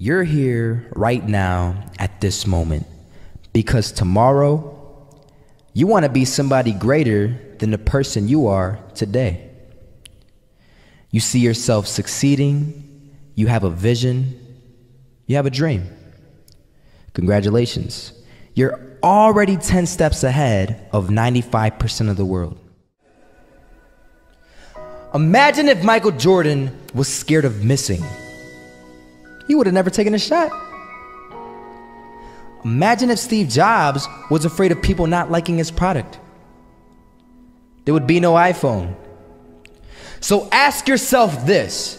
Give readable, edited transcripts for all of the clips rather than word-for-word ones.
You're here right now at this moment because tomorrow you want to be somebody greater than the person you are today. You see yourself succeeding. You have a vision. You have a dream. Congratulations. You're already 10 steps ahead of 95% of the world. Imagine if Michael Jordan was scared of missing. He would have never taken a shot. Imagine if Steve Jobs was afraid of people not liking his product. There would be no iPhone. So ask yourself this.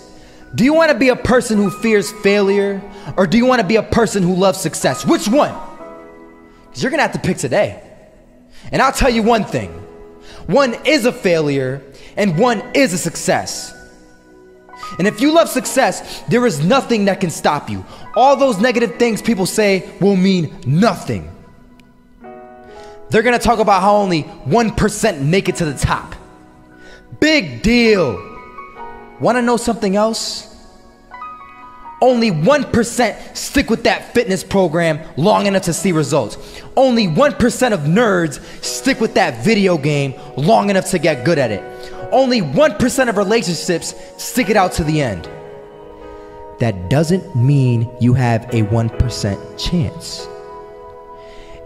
Do you want to be a person who fears failure, or do you want to be a person who loves success? Which one? Because you're going to have to pick today. And I'll tell you one thing. One is a failure and one is a success. And if you love success, there is nothing that can stop you. All those negative things people say will mean nothing. They're going to talk about how only 1% make it to the top. Big deal. Want to know something else? Only 1% stick with that fitness program long enough to see results. Only 1% of nerds stick with that video game long enough to get good at it. Only 1% of relationships stick it out to the end. That doesn't mean you have a 1% chance.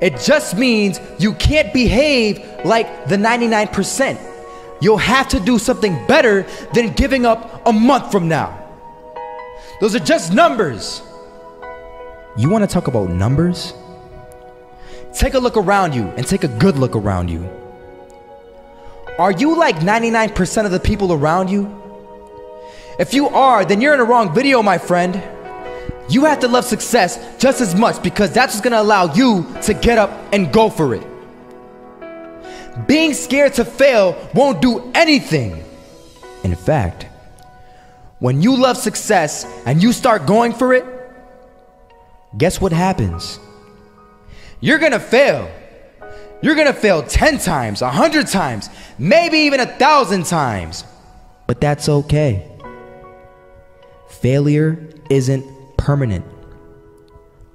It just means you can't behave like the 99%. You'll have to do something better than giving up a month from now. Those are just numbers. You want to talk about numbers? Take a look around you, and take a good look around you. Are you like 99% of the people around you? If you are, then you're in the wrong video, my friend. You have to love success just as much, because that's what's going to allow you to get up and go for it. Being scared to fail won't do anything. In fact, when you love success and you start going for it, guess what happens? You're gonna fail. You're gonna fail 10 times, 100 times, maybe even 1,000 times. But that's okay. Failure isn't permanent.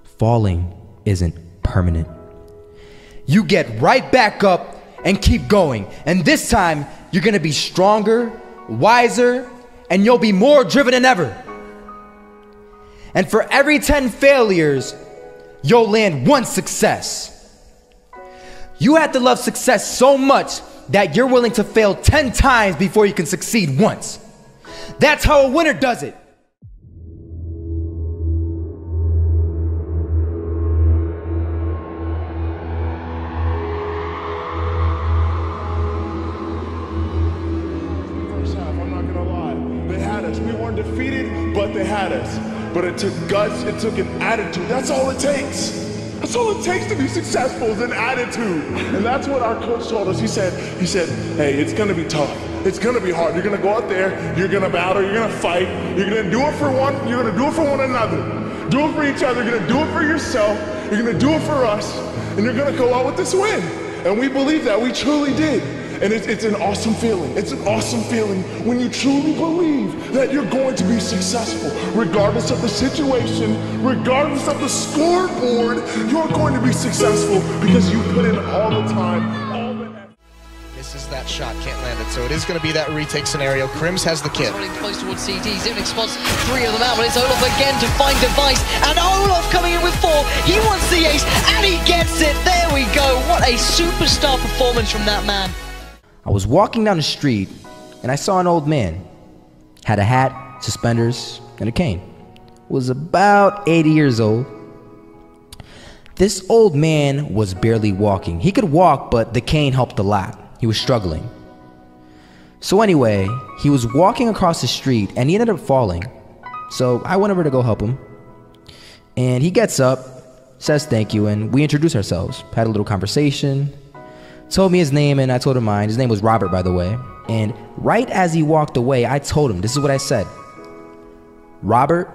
Falling isn't permanent. You get right back up and keep going. And this time, you're gonna be stronger, wiser, and you'll be more driven than ever. And for every 10 failures, you'll land one success. You have to love success so much that you're willing to fail 10 times before you can succeed once. That's how a winner does it. But it took guts, it took an attitude. That's all it takes. That's all it takes to be successful, is an attitude. And that's what our coach told us. He said, hey, it's gonna be tough. It's gonna be hard. You're gonna go out there, you're gonna battle, you're gonna fight, you're gonna do it for one, you're gonna do it for one another. Do it for each other, you're gonna do it for yourself, you're gonna do it for us, and you're gonna go out with this win. And we believe that, we truly did. And it's an awesome feeling. It's an awesome feeling when you truly believe that you're going to be successful. Regardless of the situation, regardless of the scoreboard, you're going to be successful because you put in all the time. Misses that shot, can't land it. So it is going to be that retake scenario. Crims has the kit. Running close towards CD, Zivnik spots three of them out, but it's Olof again to find device. And Olof coming in with four. He wants the ace, and he gets it. There we go. What a superstar performance from that man. I was walking down the street and I saw an old man. Had a hat, suspenders, and a cane. Was about 80 years old. This old man was barely walking. He could walk, but the cane helped a lot. He was struggling. So anyway, he was walking across the street and he ended up falling. So I went over to go help him. And he gets up, says thank you, and we introduced ourselves. Had a little conversation. Told me his name and I told him mine. His name was Robert, by the way. And right as he walked away, I told him, this is what I said. Robert,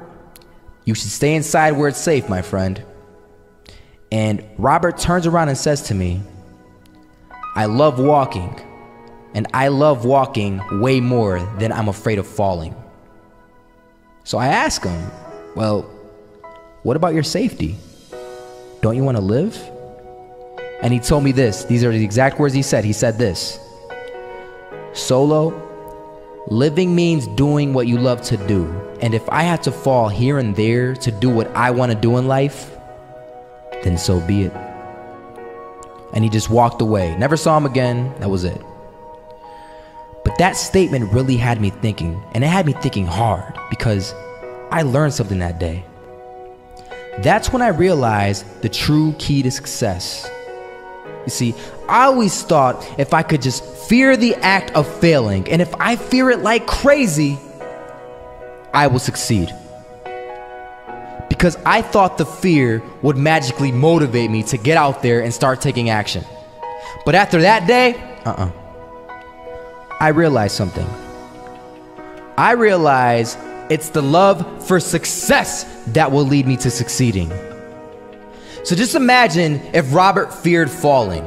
you should stay inside where it's safe, my friend. And Robert turns around and says to me, I love walking. And I love walking way more than I'm afraid of falling. So I ask him, well, What about your safety? Don't you want to live? And he told me this. These are the exact words he said. He said this. Solo, living means doing what you love to do. And if I had to fall here and there to do what I want to do in life, then so be it. And he just walked away. Never saw him again. That was it. But that statement really had me thinking. And it had me thinking hard because I learned something that day. That's when I realized the true key to success. You see, I always thought if I could just fear the act of failing, and if I fear it like crazy, I will succeed. Because I thought the fear would magically motivate me to get out there and start taking action. But after that day, I realized something. I realized it's the love for success that will lead me to succeeding. So just imagine if Robert feared falling.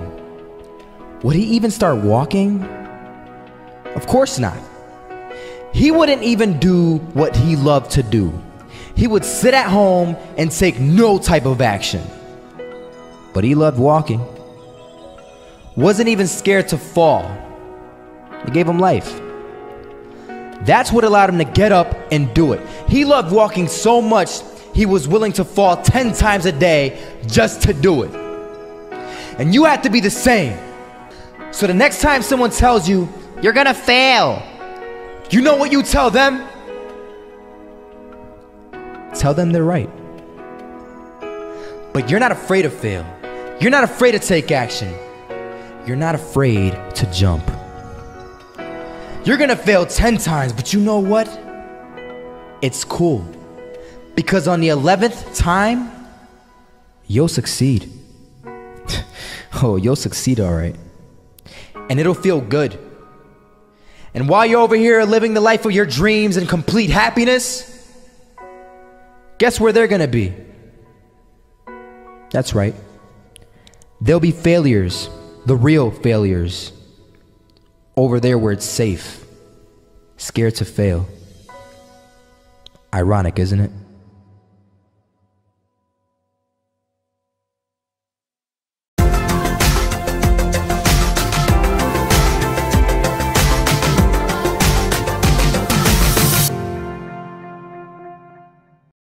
Would he even start walking? Of course not. He wouldn't even do what he loved to do. He would sit at home and take no type of action. But he loved walking. Wasn't even scared to fall. It gave him life. That's what allowed him to get up and do it. He loved walking so much he was willing to fall 10 times a day just to do it. And you have to be the same. So the next time someone tells you, you're gonna fail, you know what you tell them? Tell them they're right. But you're not afraid to fail. You're not afraid to take action. You're not afraid to jump. You're gonna fail 10 times, but you know what? It's cool. Because on the 11th time, you'll succeed. Oh, you'll succeed, all right. And it'll feel good. And while you're over here living the life of your dreams and complete happiness, guess where they're gonna be? That's right. There'll be failures, the real failures, over there where it's safe, scared to fail. Ironic, isn't it?